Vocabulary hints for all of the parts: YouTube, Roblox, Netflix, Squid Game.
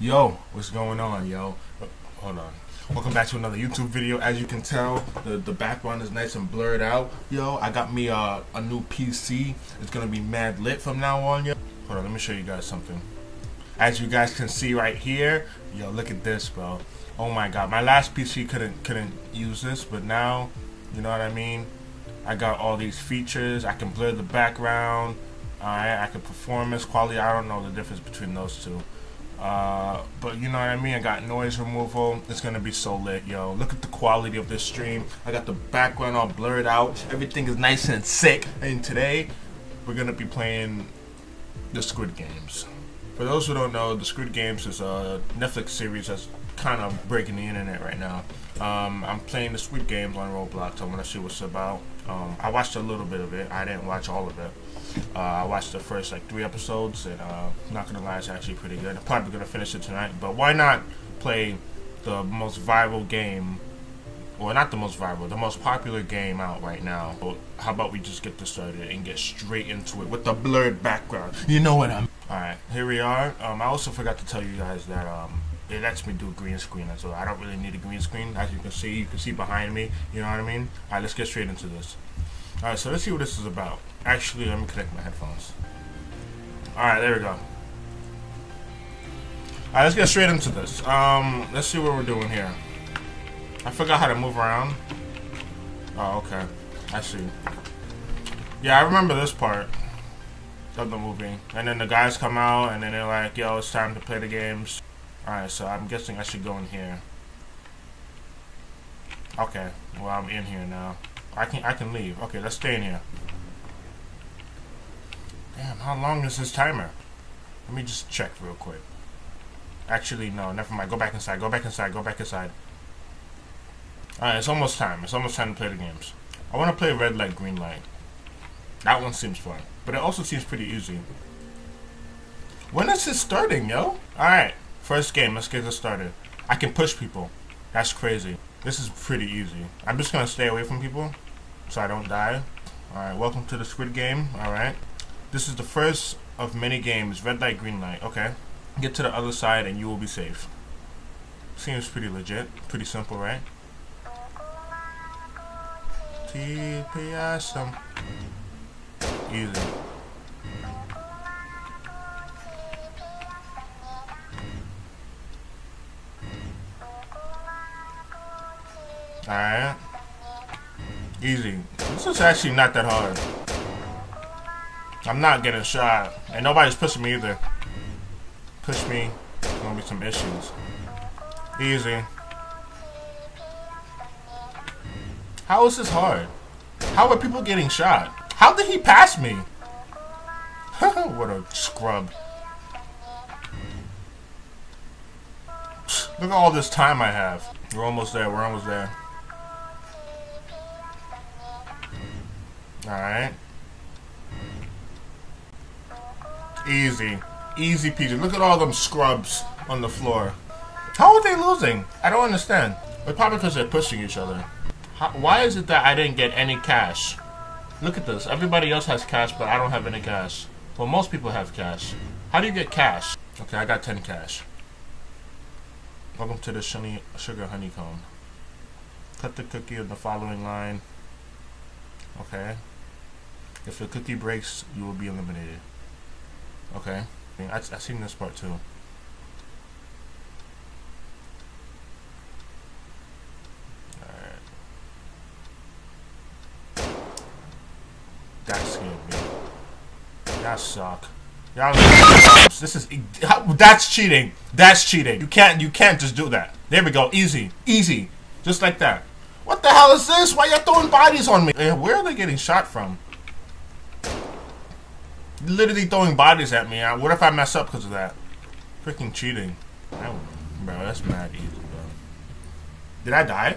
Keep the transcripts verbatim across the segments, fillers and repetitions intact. Yo, what's going on, yo? Hold on. Welcome back to another YouTube video. As you can tell, the, the background is nice and blurred out. Yo, I got me a, a new P C. It's gonna be mad lit from now on, yo. Hold on, let me show you guys something. As you guys can see right here, yo, look at this, bro. Oh my God, my last P C couldn't couldn't use this, but now, you know what I mean? I got all these features. I can blur the background. Alright, I can performance, quality. I don't know the difference between those two. Uh, but you know what I mean, I got noise removal. It's gonna be so lit, yo. Look at the quality of this stream. I got the background all blurred out. Everything is nice and sick. And today, we're gonna be playing the Squid Games. For those who don't know, the Squid Games is a Netflix series that's kind of breaking the internet right now. Um, I'm playing the Squid Games on Roblox. I wanna see what's about. Um, I watched a little bit of it. I didn't watch all of it. Uh, I watched the first like three episodes, and uh, not gonna lie, it's actually pretty good. I'm probably gonna finish it tonight, but why not play the most viral game, or not the most viral, the most popular game out right now? Well, how about we just get this started and get straight into it with the blurred background? You know what I mean? All right, here we are. Um, I also forgot to tell you guys that um, it lets me do green screen, so I don't really need a green screen. As you can see, you can see behind me. You know what I mean? All right, let's get straight into this. All right, so let's see what this is about. Actually, let me connect my headphones. All right, there we go. All right, let's get straight into this. Um, let's see what we're doing here. I forgot how to move around. Oh, okay. I see. Yeah, I remember this part of the movie. And then the guys come out, and then they're like, yo, it's time to play the games. All right, so I'm guessing I should go in here. Okay, well, I'm in here now. I can I can leave. Okay, let's stay in here. Damn, how long is this timer? Let me just check real quick. Actually, no, never mind. Go back inside. Go back inside. Go back inside. All right, it's almost time. It's almost time to play the games. I want to play red light, green light. That one seems fun, but it also seems pretty easy. When is this starting, yo? All right, first game. Let's get this started. I can push people. That's crazy. This is pretty easy. I'm just gonna stay away from people so I don't die. Alright, welcome to the Squid Game. Alright. This is the first of many games. Red light, green light. Okay. Get to the other side and you will be safe. Seems pretty legit. Pretty simple, right? T P S. Easy. Alright. Easy. This is actually not that hard. I'm not getting shot. And nobody's pushing me either. Push me. There's gonna be some issues. Easy. How is this hard? How are people getting shot? How did he pass me? What a scrub. Look at all this time I have. We're almost there. We're almost there. Alright. Easy. Easy peasy. Look at all them scrubs on the floor. How are they losing? I don't understand. But probably because they're pushing each other. How, why is it that I didn't get any cash? Look at this. Everybody else has cash, but I don't have any cash. Well, most people have cash. How do you get cash? Okay, I got ten cash. Welcome to the shiny sugar honeycomb. Cut the cookie in the following line. Okay. If the cookie breaks, you will be eliminated. Okay. I I've seen this part too. Alright. That scared me. That suck. Y'all this is that's cheating. That's cheating. You can't you can't just do that. There we go. Easy. Easy. Just like that. What the hell is this? Why y'all throwing bodies on me? Where are they getting shot from? Literally throwing bodies at me. What if I mess up because of that? Freaking cheating. Bro, that's mad easy, bro. Did I die?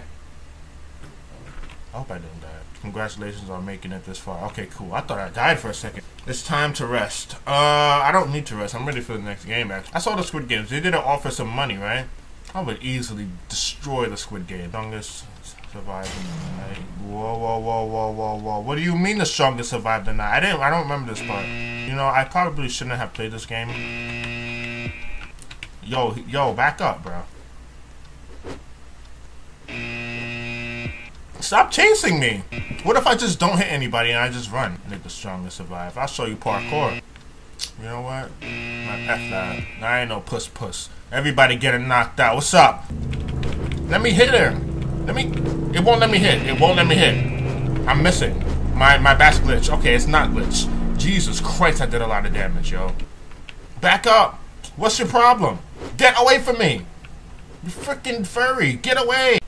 I hope I didn't die. Congratulations on making it this far. Okay, cool. I thought I died for a second. It's time to rest. Uh, I don't need to rest. I'm ready for the next game, actually. I saw the Squid Games. They didn't offer some money, right? I would easily destroy the Squid Game. Strongest survived the night. Whoa, whoa, whoa, whoa, whoa, whoa. What do you mean the strongest survived the night? I didn't. I don't remember this part. You know, I probably shouldn't have played this game. Yo, yo, back up, bro. Stop chasing me. What if I just don't hit anybody and I just run? Make the strongest survive. I'll show you parkour. You know what? My F that. I ain't no puss puss. Everybody getting knocked out. What's up? Let me hit her. Let me. It won't let me hit. It won't let me hit. I'm missing. My my back's glitch. Okay, it's not glitch. Jesus Christ, I did a lot of damage, yo. Back up. What's your problem? Get away from me. You freaking furry. Get away.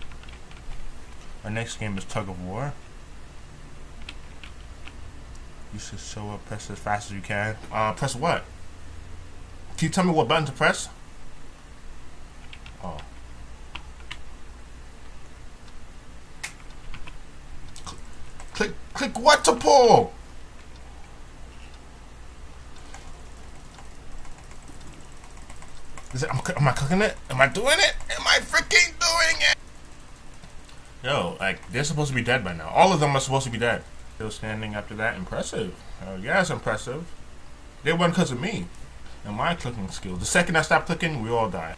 Our next game is Tug of War. You should show up, press as fast as you can. Uh, press what? Can you tell me what button to press? Oh. Click, click, click what to pull? Is it, am, am I clicking it? Am I doing it? Am I freaking doing it? Yo, like, they're supposed to be dead by now. All of them are supposed to be dead. Still standing after that, impressive. Uh, yeah, it's impressive. They won because of me and my clicking skill. The second I stop clicking, we all die.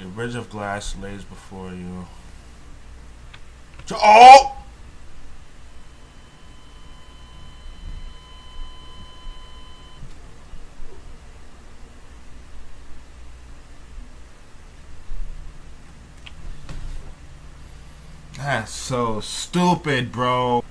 The bridge of glass lays before you. Oh! That's so stupid, bro.